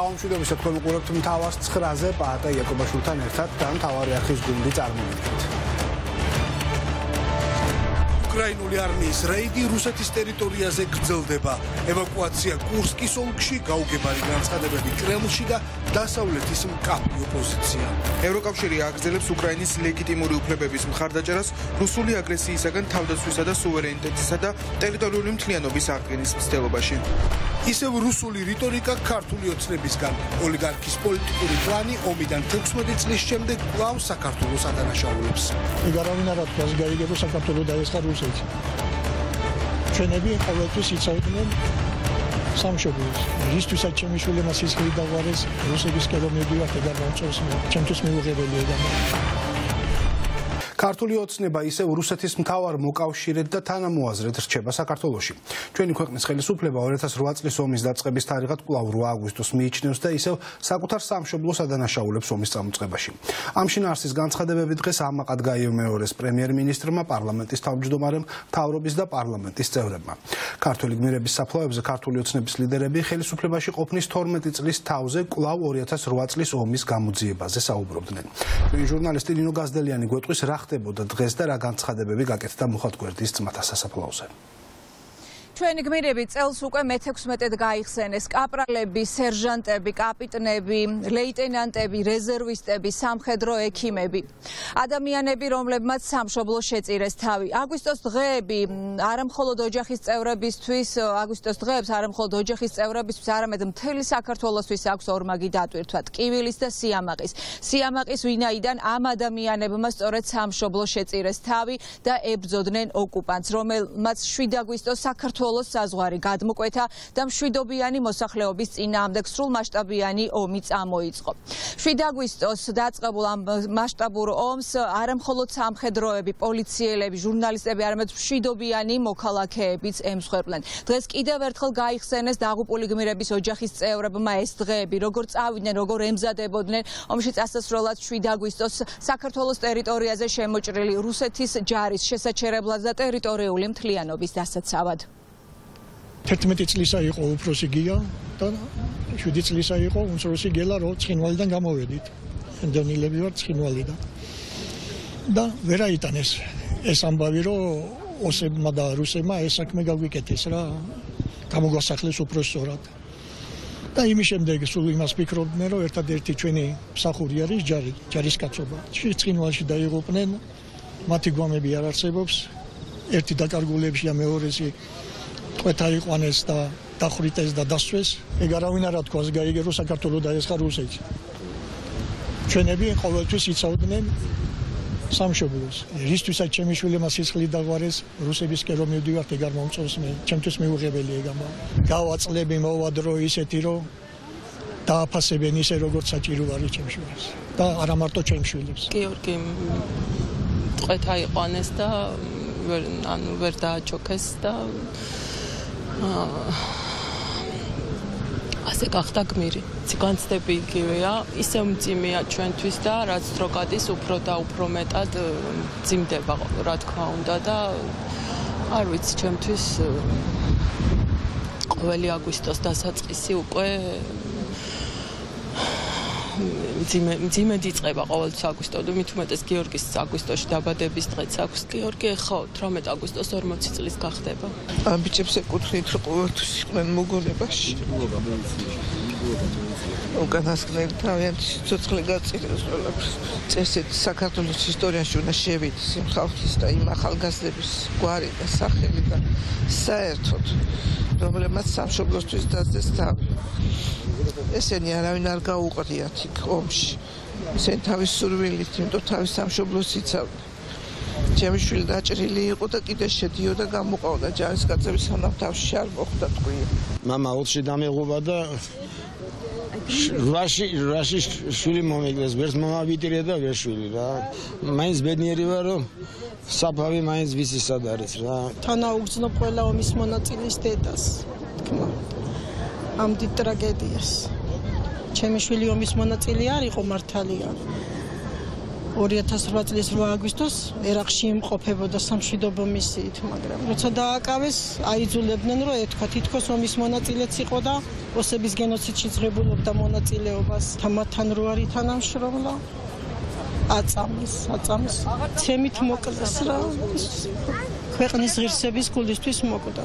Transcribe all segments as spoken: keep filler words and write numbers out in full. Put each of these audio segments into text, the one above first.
Շահումշուդը միսակոլու կորոպտում թավաստ սխրազե պահատա եկոբաշուտան երթատ տան թավարյախիս գունդից արմունիքտ։ Ուկրաինուլի արմիս ռեյդի Հուսատիս տերիտորիազե գծլ դեպա, էվակուացիա Կուրսկիս օնքշի գաուգեպարի գանցխադեպետի Կրեմլշի դա դասավլետիսմ կապի ոպոզիցիան։ Եվրոկապշերի ակզելებს Ուկրայնիս լեգիտիմորի ուպլեպևիս մխարդաճարաս Հուսուլի ագրեսի իսական թավդասույսադա սուվերենտեցիսադա տերիտորիոլում թլիանովիս արգենիսմ ստելոբաշին։ Իսև Հուսուլի ռիտորիկա քարտուլիոցնեբիս կան, օլիգարքիս պոլիտիկուրի պլանի օմիդան թեքսմետից լեշչեմդե կլավ Սակարտուլու սատանաշավորուլուս։ Իգարավինարատ կազգարիգետո Սակարտուլու դայեսկար Ռուսիա։ Չնայած հավատքի ցավտունն Սամշոբից։ Ռիսկյուսա չմիշուլի մասիսկի դավարես ռուսերիս կողմից յաֆեդարոնչոս չնտուս միուժեվելի դամ։ Քարտուլիոցնեբա իսև ռուսეთის մտավար մոկավշիրետ դա թանամուազրետ չեբա Սակարտոլոշի։ Չեն քոքնից խելիսուփլեբա օրեցասրուածլի սոմից դածղების տարիղատ կլավրու ագուստոս միիչնյուս դա իսև Սակուտար Սամշոբլոս ադանաշաուլებს սոմից ծամուծղեբաշի։ Ամշին արսիս գանցխադեպի դղես համակարգայում է օրես պրեմիեր մինիստրը պարլամենտից თავმჯდომარემ თავრობის და პარლამენტის წევრებმა. Ქართველიგმირების საფლავებზე ქართულიოცნების ლიდერები ხელისუფლებაში ყოფნის თორმეტი წლის თავზე კვლავ ორიათას რვა წლის ომის გამოძიებაზე საუბრობდნენ. Ჟურნალისტი ლინო გაზდელიანი გვეტყვის რა ხდებოდა დღეს და რა განცხადებები გაკეთდა მუხათგვერდის ძმათა სასაფლაოზე. Չեն գմիրեբի ծելս ուկը մեթեքսմետետ գայիխսեն ես կապրալեբի, սերժանտեբի, կապիտնեբի, լեյտենանտեբի, ռեզերվիստեբի, սամխեդրո էքիմեբի։ Ադամյանեբի ռոմլեբմած Սամշոբլո շեծիր ես թավի։ Ագուստոս դղեբի, արմխոլոդ օջախիս ծեვრեբისთვის, ագուստոս դղեբս արմխոլոդ օջախիս ծեვრեբისთვის արմետմ թելի Սակարտվոլոսთვის ակս օրմագի դատվիրթված կիվիլիս და Սիամաყის։ Սիամաყის ვინაიდან ამ ადამიანებმა სწორედ Սամշոբლო შეწირეს თავი და ებრძოდნენ ოკუპანტს, რომელმაც შვიდ აგვისტოს Սակართვ Հոլոս սազղարի գադմուկվետա դամ շվիդոբյանի մոսախլեոբիս ծինամդեք սրուլ մաշտաբյանի ոմից ամոիցղո։ Շվիդագույստոս դացղաբուլ մաշտաբուր ոմս արմ խոլոց համխեդրոյեբի, պոլիցիելեբի, ժուրնալիստեբի արմետ շվիդոբյանի մոքալաքեեբից էմսխերպլեն։ Դղես կիդև էրդխլ գայիխսենես դաղուպոլիգմիրեբիս օջախիս ծեვრեբմա էս դղեբի, როგორ ծավիդնեն, როგორ էմզադեբոդնեն, ոմշից ասասրոլած շվիդագույստոս Սակարտվոլոս տերիտորիაზე შემოჭრილი რუსეთის ჯარის შესაჩერებლად და ტერიტორიული მთლიანობის დასაცავად თერთმეტი წლისა იყო უფროსი გიგა და შვიდი წლისა იყო უმცროსი გელა, რომ ცხინვალიდან გამოვედით. Ამდენილები ვარ ცხინვალიდან. და ვერ აიტანეს ეს ამბავი, რომ ოსებმა და რუსებმა ეს საქმე გაგვიკეთეს რა, გამოგვასახლეს უფრო სწორად. და იმის შემდეგ სულ იმას ფიქრობდნენ, რომ ერთადერთი ჩვენი მსახური არის ჯარი, ჯარისკაცობა. ცხინვალში დაიღუპნენ, მათი გვამები არ არსებობს. ერთი დაკარგულებშია, მეორესი Qetari qones da daxurites da dasves eg aravinarad qvas gaigero Sakartolo daesqa Ruseti. Çenebi qoveltvis itsavdnen Samshoblos. Ristvisat chemi shvilema siskhli dagvares rusebis ke ro mivdivart eg ar momtsos me chemtvis miughebeli eg amba. Gavatslebi movadro iseti ro daapaseben ise rogorts sachiru ari chem shvilebs da ara marto chem shvilebs. Georgi qetari qones da ver an ver daachokhs da ასე გახდა გმირი. Ციგანცდები იგივეა, ისევ მძიმეა ჩვენთვის და რაც დრო გადის უფრო და უფრო მეტად მძიმდება, რა თქმა უნდა და არ ვიცი, ჩემთვის ყოველი აგვისტოს დასაწყისი უკვე მძიმე მძიმედი იწყება ყოველთვის აგვისტოდო, მით უმეტეს გიორგის აგვისტოში დაბადების დღეც აქვს. გიორგი ხო თორმეტი აგვისტოს ორმოცი წლის გახდება. ამ ბიჭებს ეკუთვნით, რომ ყოველთვის იყვნენ მოგონებაში. უკანასკნელი თავიანთი ცოცხლე გაწირეს ყველაფერს. წესით საქართველოს ისტორიაში უნდა შევიდეს იმ ხალხის და იმ ახალგაზრდების გვარი და სახელი და საერთოდ რომლებმაც სამშობლოსთვის დაძდეს თავი. ესენი არავინ არ გაუყრიათ იქ ომში. ისინი თავის სურვილით, იმიტომ თავის სამშობლოს იცავდნენ. ჩემი შვილი დაჭრილი იყო და კიდე შედიოდა გამოყავდა ჯარისკაცების სანავთავში არ მოხვდა თქვი. მამა ოცში დამეღობა და რაში რაში შვილი მომიგდეს, ვერც მომავიტირე და ვერ შვილი რა. მაინც ბედნიერი ვარ რომ საფავი მაინც ვისისად არის რა. თან აუგრძნობ ყველა ომის მონაწილის დედას. თქმა ამ დიდ ტრაგედიას. ჩემი შვილი ომის მონაწილე არ იყო მართალია. ორ հազար ութ აგვისტოს ერაყში იმყოფებოდა სამშვიდობო მისიით, მაგრამ როცა დააკავეს, აიძულებდნენ, რომ ეთქვა თითქოს ომის მონაწილეც იყო და ოსების გენოციდში წრებულობდა მონაწილეობას, თამათან რო არ ითანამშრომლა, აწამეს, აწამეს, ცემით მოკლეს რა, ქვეყნის ღირსების გულისთვის მოკვდა.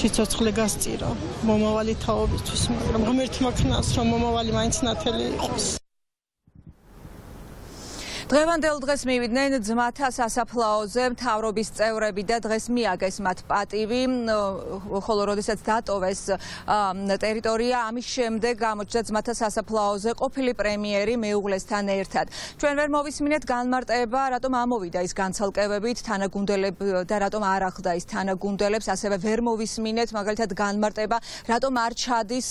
Სიცოცხლე გასწირა მომავალი თაობისთვის, მაგრამ ღმერთმა ქნას, რომ მომავალი მაინც ნათელი იყოს. Დღევანდელ დღეს მივიდნენ ძმათა სასაფლაოზე მთავრობის წევრები და დღეს მიაგეს მათ პატივი, ხოლო როდესაც დატოვეს ტერიტორია, ამის შემდეგ გამოჩნდა ძმათა სასაფლაოზე ყოფილი პრემიერი მეუღლესთან ერთად. Ჩვენ ვერ მოვისმინეთ განმარტება, რატომ ამოვიდა ის განცალკევებით თანაგუნდელებს და რატომ არ ახლდა ის თანაგუნდელებს, ასევე ვერ მოვისმინეთ მაგალითად განმარტება, რატომ არ ჩადის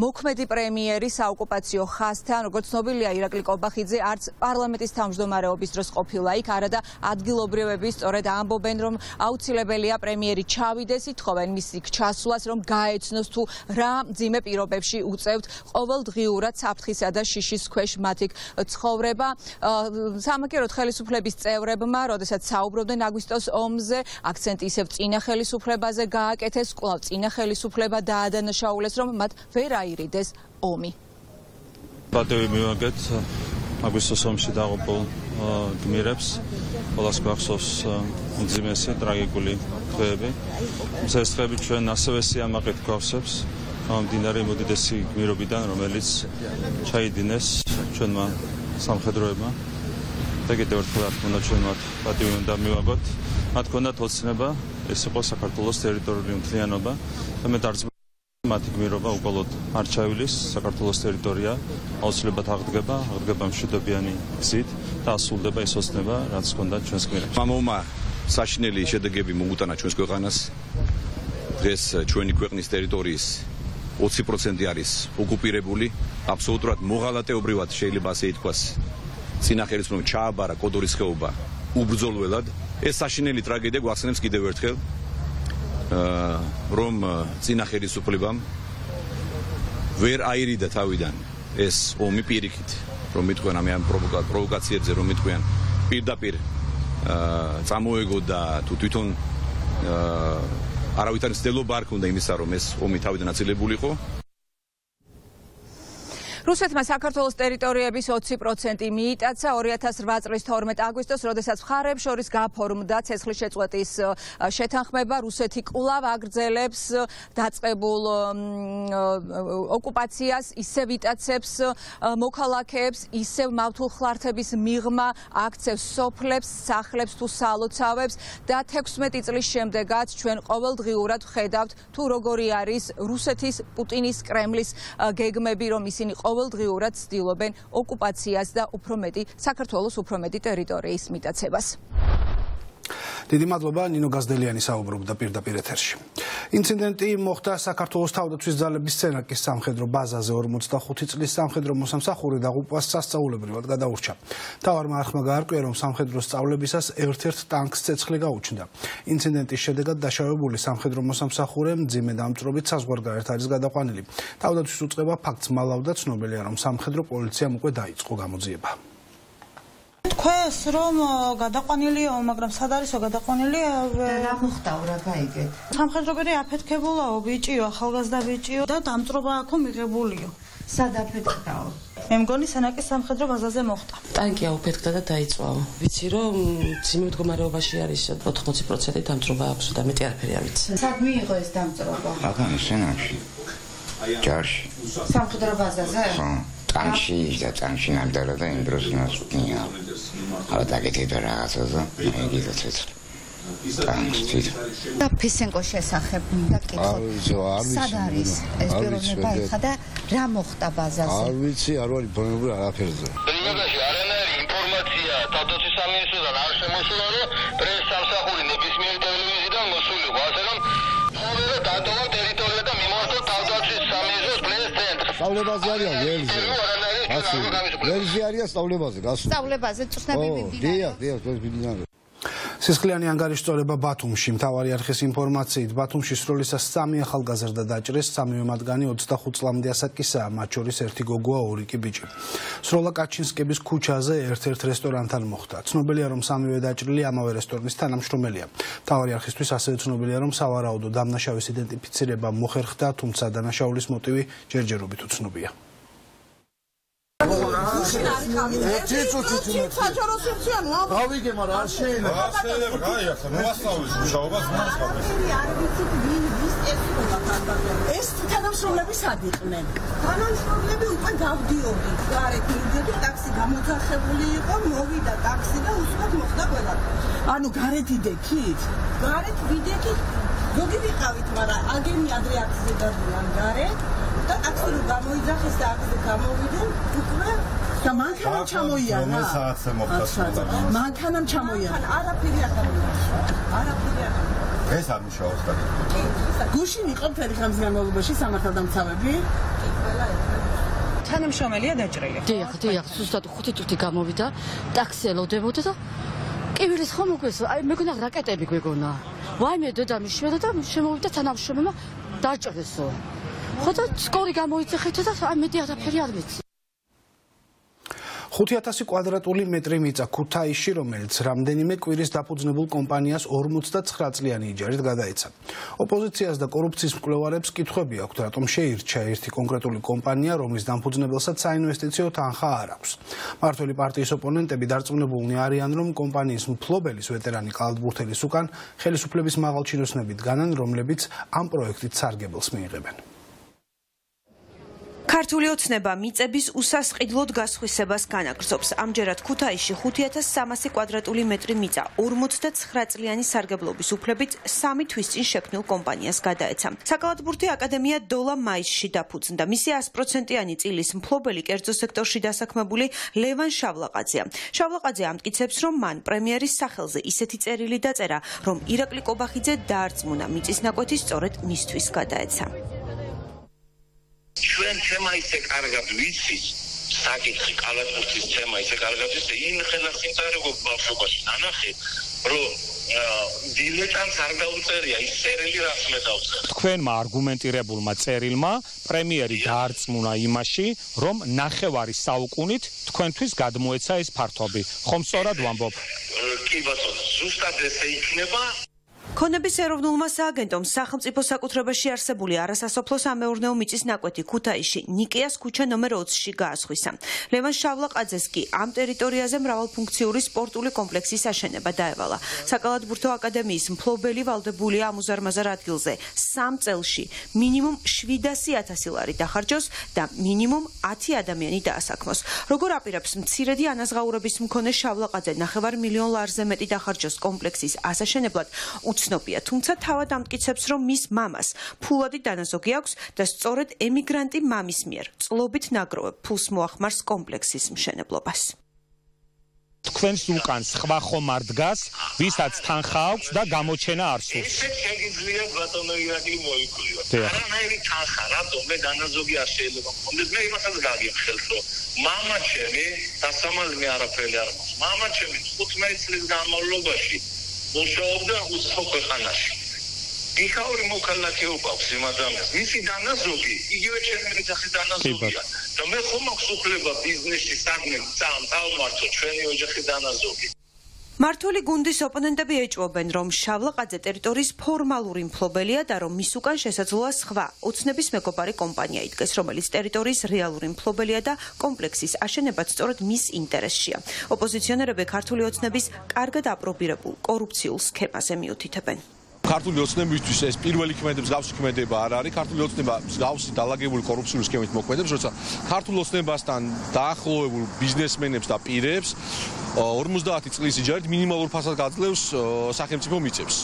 მოქმედი პრემიერი საოკუპაციო ხაზთან, როგორც ცნობილია ირაკლი ყობახიძე არც პარლამენტის თამბ მდგომარეობის დროს ყოფილა იქ, არადა ადგილობრივები სწორედ ამბობენ, რომ აუცილებელია პრემიერი ჩავიდეს, ითხოვენ მის იქ ჩასვლას, რომ გაეცნოს თუ რა მძიმე პირობებში უწევთ ყოველდღიურად საფრთხისა და შიშის ქვეშ მათ იქ ცხოვრება. Სამაგიეროდ ხელისუფლების წევრებმა, როდესაც საუბრობდნენ აგვისტოს ომზე, აქცენტი ისევ წინა ხელისუფლებაზე გააკეთეს, კვლავ წინა ხელისუფლება დაადანაშაულეს, რომ მათ ვერ აირიდეს ომი. Պատევი მივაგეთ აგვისტოს ომში დაღუპულ გმირებს, ყველას გვახსოვს მძიმესი, ტრაგიკული დღეები. Ეს დღეები ჩვენ ასევე სიამაყით გვახსოვს მდინარე მუდიდესი გმირობიდან, რომელიც ჩაიდინეს ჩვენმა სამხედროებმა. და კიდევ ერთხელ რა თქმა უნდა ჩვენ მათ პატივი უნდა მივაგოთ. მათ ჰქონდათ ოცნება, ეს იყო საქართველოს ტერიტორიული მთლიანობა და მე დარწმუნებული მათი გმირობა უყოლოდ არ ჩაივლის, საქართველოს ტერიტორია აუცილებლად აღდგება, აღდგება მშვიდობიანი გზით და ასრულდება ის ოცნება, რაც ჰქონდათ ჩვენს გმირებს. Მომავალმა საშინელი შედეგები მოუტანა ჩვენს ქვეყანას. Დღეს ჩვენი ქვეყნის ტერიტორიის ოცი პროცენტი არის ოკუპირებული, აბსოლუტურად მოღალატეობრივად შეიძლება ასე ითქვას. Წინა ხელისუფლებამ ჩააბარა კოდორის ხეობა უბრძოლველად. ეს საშინელი ტრაგედია გვახსენებს კიდევ ერთხელ რომ წინა ხელისუფლებამ ვერ აირიდა თავიდან ეს ომი პირიქით, რომ იტყვიან ამ პროვოკაციებზე, რომ იტყვიან პირდაპირ წამოეგო და თუ თვითონ არავითარი ცდილობა არ ქონდა იმისა, რომ ეს ომი თავიდან აცლებულიყო. Რუსეთმა საქართველოს ტერიტორიების ოცი პროცენტი მიიტაცა ორ հազար ութ წლის თორმეტ აგვისტოს, როდესაც მხარეებს შორის გაფორმდა ცეცხლის შეწყვეტის შეთანხმება. Რუსეთი კვლავ აგრძელებს დაწყებულ ოკუპაციას, ისევ იტაცებს მოქალაქეებს, ისევ მავთულხლართების მიღმა აქცევს სოფლებს, სახლებს თუ სალოცავებს და ექვსმეტი წლის შემდეგაც ჩვენ ყოველდღიურად ვხედავთ თუ როგორი არის რუსეთის, პუტინის, კრემლის გეგმები, რომ ისინი ყოველდღიურად ყოველდღიურად ცდილობენ ოკუპაციას და უფრო მეტი საქართველოს უფრო მეტი ტერიტორიის მიტაცებას. Დიდი მადლობა, ნინო გაზდელიანი საუბრობდა პირდაპირ ეთერში. Ინციდენტი მოხდა საქართველოს თავდაცვის ძალების სცენაკის სამხედრო ბაზაზე ორმოცდახუთი წლის სამხედრო მოსამსახური დაღუპვას სასწაულებრივად გადაურჩა. მთავარმა არხმა გაარკვია, რომ სამხედრო სწავლებისას ერთ-ერთ ტანკს ცეცხლი გაუჩნდა. Ინციდენტის შედეგად დაშავებული სამხედრო მოსამსახურე მძიმე დამწვრობით საზღვარგარეთ არის გადაყვანილი. Თავდაცვის უწყება ფაქტს მალავდა, ცნობილია, რომ სამხედრო პოლიციამ უკვე დაიწყო გამოძიება. Քეს რომ გადაყვანილია, მაგრამ სად არისო გადაყვანილია? რა მოხდაურა გაიგეთ. სამხედროები აფეთქებულაო ბიჭიო, ახალგაზრდა ბიჭიო და დამწრობა აქო მიღებულიო. Სად აფეთქდაო? მე მგონი სანაკის სამხედრო ბაზაზე მოხდა. Ტანკია უფეთქდა და დაიწვაო. ვიცი რომ ძიმე მდგომარეობაში არის ოთხმოცი პროცენტი დამწრობა აქვს და მეტი არაფერი არ ვიცი. Სად მიიღო ეს დამწრობა? Აგან სენაკში. ჯარში. სამხედრო ბაზაზე? ხო. Tanshi და tanshi ნამდალა და იმბროსნას კია. არა დაგეთედა რაღაცა, ეგეც ცეცხლი. და ფისენკოს შესახებ უნდა კითხოთ. სად არის ეს ბერონება იქა და რა მოხდა ბაზაზე? არ ვიცი, არ ვარ ინფორმირებული არაფერზე. ბრიგადაში არანაირი ინფორმაცია თავდაცვის სამინისტროდან არ შემოსულა, რომ პრესის სამსახური ნებისმიერი ტელევიზიიდან მოსულიყო, ასე რომ ხოლმე დატოვა ტერიტორია და მიმართო თავდაცვის სამინისტროს პრესის ცენტრს. სწავლებაზე არიან ველზე. Վերջի արիա ստավլեբազը, գասում։ Ստավլեբազը, ծուսնաբի բիբինան։ Դիա, դիա, ծուսնաբի բիբինան։ Սիսխլյանի անգարիշտորեբա Բաթումշիմ թավարի արխիս ինֆորմացիայիդ Բաթումշի սրոլիսա սամի ախալգազրդա դաճրես սամի մատգանի օծտախուց լամդիասակիսա մաչորիս երթիգոգուա օրիկի բիջի սրոլա Կաչինսկեբիս քուչազե երթերթ ռեստորանտան մոխտա ցնոբելի արում սամի դաճրելի ամավ ռեստորնիստան ամշտոմելիա թավարի արխիստույս ասե ցնոբելի արում սավարաուդո դամնաշավիս իդենտիֆիցիրեբա մոխերխտա թումցա դանաշաուլիս մոտիվի ջերջերոբիտուցնոբիա Ա Absolut, kamu izah kisah itu kamu itu bukan. Taman kanam chamoyan. Taman kanam chamoyan. Arab pilihan kamu. Arab pilihan. Besar mushawar tadi. Gusi ni kau tadi kamu jangan lupa sih sama kadam sahabi. Kanam shomeliya dah cerai. Tiak tiak susah tu khusus tu kamu itu taksi laut itu betul. Evlilik kamu kau, mungkin ada rakyat yang begitu na. Wah, mereka dah miskin, dah miskin, mereka tanam shomel, dah cerai so. Խութիատասի կուադրատուլի մետրի միծա կութայի շիրոմելց ռամդենի մեկ վիրիս դապուծնվուլ կոմպանիաս որմուծտա ծխրացլյանի իջարիտ գադայիցա։ Հոպոզիցիաս դա կորուպցիսմ կլովարեպս կիտխոբի ակտրատում շե իրջա իրդի կոնգրետուլի կոմպանիա ռոմիս դամպուծնվելսա ծային վեստիցիո թանխա առապս։ Մարդոլի պարտիս ոպոնեն տեպի դարձումնվուլնի արիանրում կոմպանիիսմ պլոբելիս վետերանի կալդվուրդելի սուկան խելի սուպլեպիս մաղալչինոսնվիտ գանան ռոմլեպից ամ պրոյեկտից սարգեբլս մի իղեբեն։ Քարտուլիոցնեբա միծեբիս ուսաս ղիդլոտ գասխույսեբաս կանագրծոբս ամջերատ Քութայիշի խութիատաս սամասի կվադրատուլի մետրի միծա օրմուցտե ցխրացլյանի սարգեբլոբիս ուփլեբից սամի թվիստին շեփնու կոմպանիաս գադայեցա Սակավատբուրդի ակադեմիա դոլա մայիսի դափուցնդա միսի տասը տոկոսიანი ծիლის մփլոբելի կերծո սեկտորში դասակմებული Լևան Շավլաղաձեա Շավլաղաձեա ամտկիցებს რომ ման պրեմիերის სახელზე ისეთი წერილი დაწერა რომ Ირაკლი Կոբախიძე դարձმունա միծის նակոთის სწორედ მისთვის გადაეცა Չեն չեմայիսեք արգած վիցից, սակիցի կալատուրդից չեմայիսեք արգածից է, ին խելասին տարեգով բավշոկաշին անախի, բրով դիլետան սարգավուծեր է, այս սերելի ռասմետավուծեր։ Կվենմա արգումենտի ռեբուլմա ծերիլմա, պրեմիերի դարձմունա իմաշի, ռոմ նախևարի սավուկունիտ տկվենթույս գադմոեցա այս պարտոբի, խոմսորադ վամբով։ Կիվասոն, զուստատ դեսե իքնեվա Քոնեբիս երովնուլմա սագենտոմ սախմծիփոսակութրեբაში არსებული Arasasoplos ameurneu mitsis nakweti Kutayishi Nikias kuche նոմեր ოცի-ში gaaskhvisa. Levan Shavlaqadzes ki am territoriaze mravalfunktsiuri sportuli kompleksi sasheneba daevala. Sakalatburto akademiyis mplobeli valdebuli am uzarmazar adgilze sam tselshi minimum შვიდասი ათასი lari dakharjos da minimum ათი adamyani daasakmos. Rogor apirabs mtsiredi anazgaurebis mkone Shavlaqadze naxevar milion larze meti dakharjos kompleksis asasheneblad Նոպիա, թումցա թավատ ամտկիցեպս ռոմ միս մամաս, պուլադի դանազոգի ակս, դաս ծորետ էմիգրանտի մամիս մեր, ծլոբիտ նագրով է պուս մուախմարս կոմպլեքսիս մշենը բլոբաս։ Թկվեն սուկան սխվախո մարդգաս, վիսաց թանխա ակս, դա գամոչենա արսուս։ Եսպետ չեգիզլիան վատանոյրակի մոյքույո, առանայրի թանխա, ռատո, մե դանազոգի աշելո Մոշաովդը ուզխող կխանաշ, իխավորի մոքալլակի ուպավ սիմադամես, միսի դանազոգի, իգիվ է չեն մերի ձախի դանազոգիա, դա մեր խոմակ սուխլեբա բիզնեշի սագնեմ ծան, տավ մարդո չվենի ոջախի դանազոգի։ Մարդոլի գունդի սոպնենտեպի էջվով են, ռոմ Շավլաղաձե տերիտորիս փորմալուրին փլոբելիա դա ռոմ միսուկան շեսացլուա սխվա, ოცնեպիս մեկոպարի կոմպանիա իդկես, ռոմելից տերիտորիս ռիալուրին փլոբելիա դա կոմպլեքսիս աշեն է բաց ծորդ միս ինտերես շիա, օպոզիցիոները բեք հարթուլի ოცնեպիս կարգդ ապրոպիրեպուլ, կորուպցիուլ սքեպաս է միութի թեպեն։ Քարտուլի ოცնեմ մյուտիս էս პირველի կմետեպես գավսի կմետեպ առարի, քարտուլի ოცնեմ գավսի դալագեվուլ կորուպցիուլ սկեմիտ մոքմետեպս, որցա քարտուլի ოცնեմ բաստան դախլոևուլ բիզնեսմենեպս դա պիրեպս, Օրմուզդատի ծլիսի ջարիտ մինիմավոր պասատկածլևս սախեմցիպո միցեպս։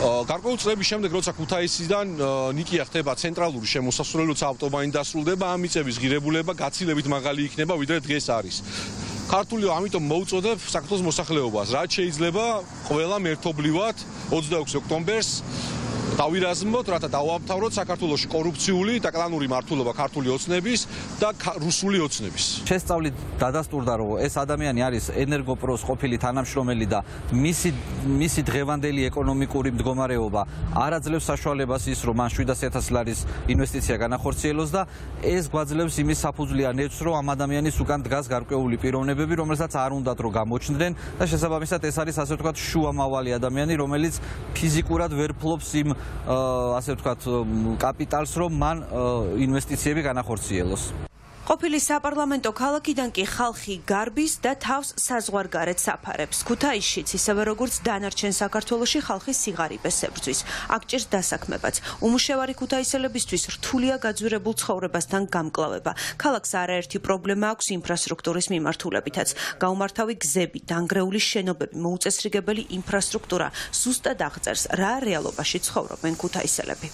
Կարկոյու ծրեպի շեմդեկ ռոցա Քութայիսիդան նիկի եղթեպա ծենտրալուր շեմ ուսասուրելուց ավտովային դասրուլդեպա ամիցեպիս գիրևուլեպա գացիլևիտ մաղալի իքնեպա վիդրետ գես արիս։ Քարտուլիո ամիտոմ մոուծոդև սակտոց մոսախլեովաս, ռաջ չէիցլեպա, խվելա մերթոբլիվատ, ოცდაექვსი ოქტომბერს Daviraznmot rata davamtavrot Sakartvelos korruptsiuli da qlanuri martulova kartuli otsnebis da rusuli otsnebis. Chestsavli dadasturdarov es adamiani aris energopros qopili tanamshromelli da misi misi dghevandeli ekonomikuri mdgomareoba ar aძლevs sashvalebas is rom man syedasyatas laris investitsiya ganakhortsielos da es gvadzlevs imis sapuzlian ets rom am adamianis ukan dgas garqveuli pirovnebebi romeltsats ar undat ro gamochndren da shesabamisat es aris ase vtkat shuamavali adamiani romelits fizikurad ver plops im ase vtkat kapitals rom man investitsiyebi ganakhortsielos. Ყოფილი საპარლამენტო ქალაქიდან კი ხალხი გარბის და თავს საზღვარგარეთ საფარებს. Ქუთაისშიც ისევე როგორც დანარჩენ საქართველოში ხალხი სიღარიბეს ებრძვის. Აქ ჭირს დასაქმებაც. Უმუშევარი ქუთაისელებისთვის რთულია გაძვირებულ ცხოვრებასთან გამკლავება. Ქალაქს არაერთი პრობლემა აქვს ინფრასტრუქტურის მიმართულებითაც. Გაუმართავი გზები, დანგრეული შენობები, მოუწესრიგებელი ინფრასტრუქტურა ზუსტად აღწერს რა რეალობაში ცხოვრობენ ქუთაისელები.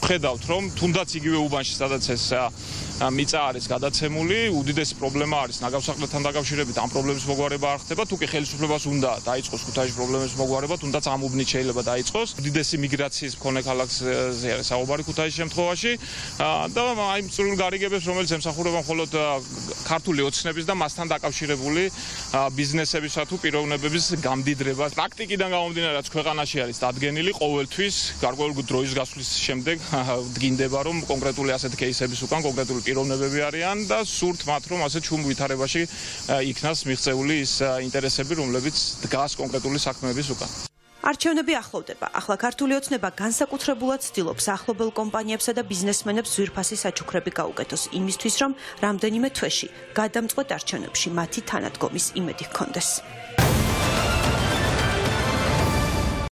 Ხედავთ რომ თუნდაც იგივე უბანში სადაც ეს მიწა არის გადაცემული უდიდესი პრობლემა არის ნაგავსახლთან დაკავშირებით ამ პრობლემის მოგვარება არ ხდება თუ კი ხელისუფლებას უნდა დაიწყოს ქუთაისის პრობლემების მოგვარება თუნდაც ამ უბნით შეიძლება დაიწყოს უდიდესი მიგრაციის მქონე ქალაქზე არის საუბარი ქუთაისის შემთხვევაში და აი მწვრულ გარიგებებს რომელიც ემსახურება მხოლოდ ქართული ოცნების და მასთან დაკავშირებული ბიზნესებისა თუ პიროვნებების გამდიდრებას პრაქტიკიდან გამომდინარე რაც ქვეყანაში არის დადგენილი ყოველთვის გარკვეული დროის გასვლის შემდეგ დგინდება რომ კონკრეტული ასეთ кейსების უკან კონკრეტული პიროვნებები არიან და სურთ მათ რომ ასე ჩუმ ვითარებაში იქნას მიღწეული ის ინტერესები რომლებიც დგას კონკრეტული საქმეების უკან. Არჩევნები ახლოვდება. Ახლა ქართული ოცნება განსაკუთრებულად ცდილობს ახლობელ კომპანიებსა და ბიზნესმენებს ძვირფასი საჩუქრები გაუკეთოს იმისთვის რომ რამდენიმე თვეში გადამწყვეტ არჩევნებში მათი თანადგომის იმედი ჰქონდეს.